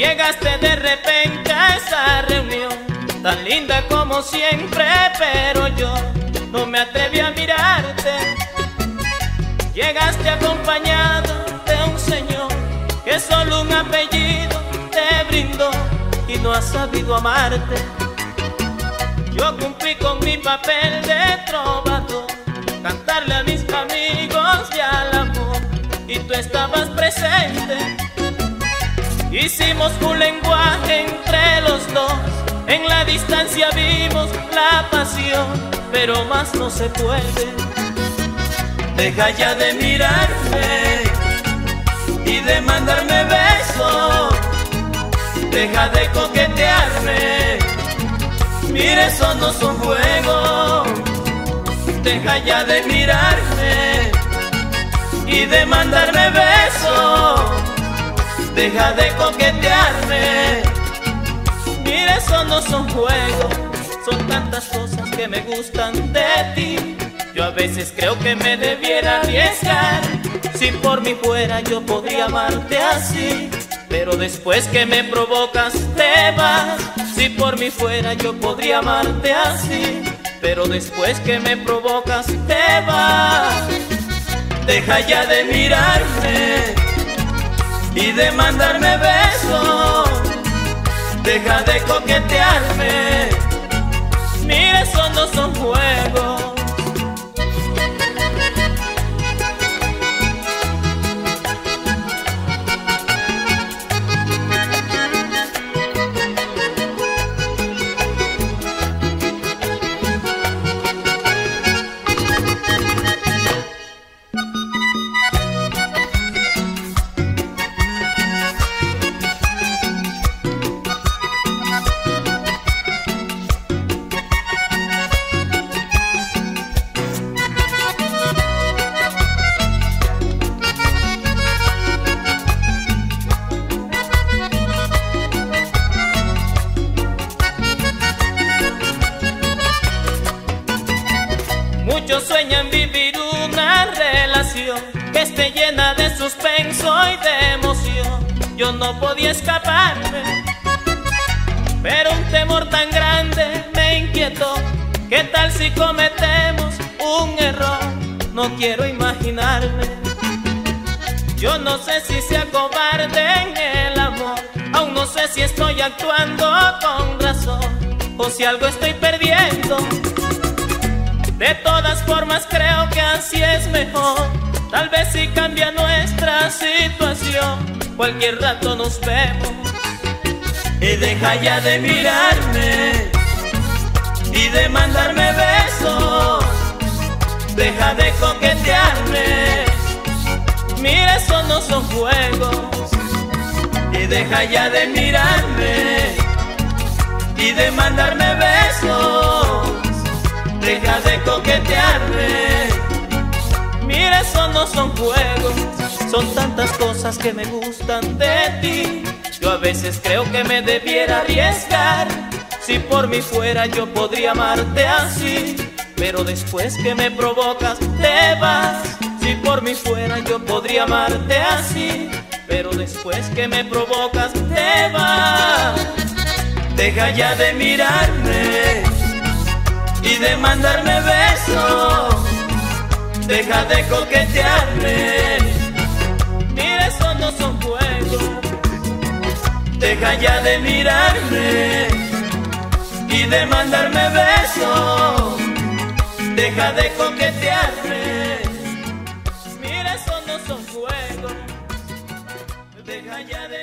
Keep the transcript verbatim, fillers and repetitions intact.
Llegaste de repente a esa reunión, tan linda como siempre, pero yo no me atreví a mirarte. Llegaste acompañado de un señor que solo un apellido te brindó y no ha sabido amarte. Yo cumplí con mi papel de trovador, cantarle a mis amigos y al amor, y tú estabas presente. Hicimos un lenguaje entre los dos, en la distancia vimos la pasión, pero más no se puede. Deja ya de mirarme y de mandarme besos, deja de coquetearme, mira eso no es un juego. Deja ya de mirarme y de mandarme besos, deja de coquetearme, mira eso no son juegos. Son tantas cosas que me gustan de ti, yo a veces creo que me debiera arriesgar. Si por mí fuera yo podría amarte así, pero después que me provocas te vas. Si por mí fuera yo podría amarte así, pero después que me provocas te vas. Deja ya de mirarme y de mandarme besos, deja de coquetearme, mira eso no son juegos. Muchos sueñan vivir una relación que esté llena de suspenso y de emoción. Yo no podía escaparme, pero un temor tan grande me inquietó. ¿Qué tal si cometemos un error? No quiero imaginarme. Yo no sé si sea cobarde en el amor, aún no sé si estoy actuando con razón o si algo estoy perdiendo. De todas formas creo que así es mejor, tal vez si cambia nuestra situación, cualquier rato nos vemos. Y deja ya de mirarme y de mandarme besos, deja de coquetearme, mira eso no son juegos. Y deja ya de mirarme y de mandarme besos, deja de coquetearme, mira eso no son juegos. Son tantas cosas que me gustan de ti, yo a veces creo que me debiera arriesgar. Si por mí fuera yo podría amarte así, pero después que me provocas te vas. Si por mí fuera yo podría amarte así, pero después que me provocas te vas. Deja ya de mirarme y de mandarme besos, deja de coquetearme, mira eso no son juegos. Deja ya de mirarme y de mandarme besos, deja de coquetearme, mira eso no son juegos. Deja ya de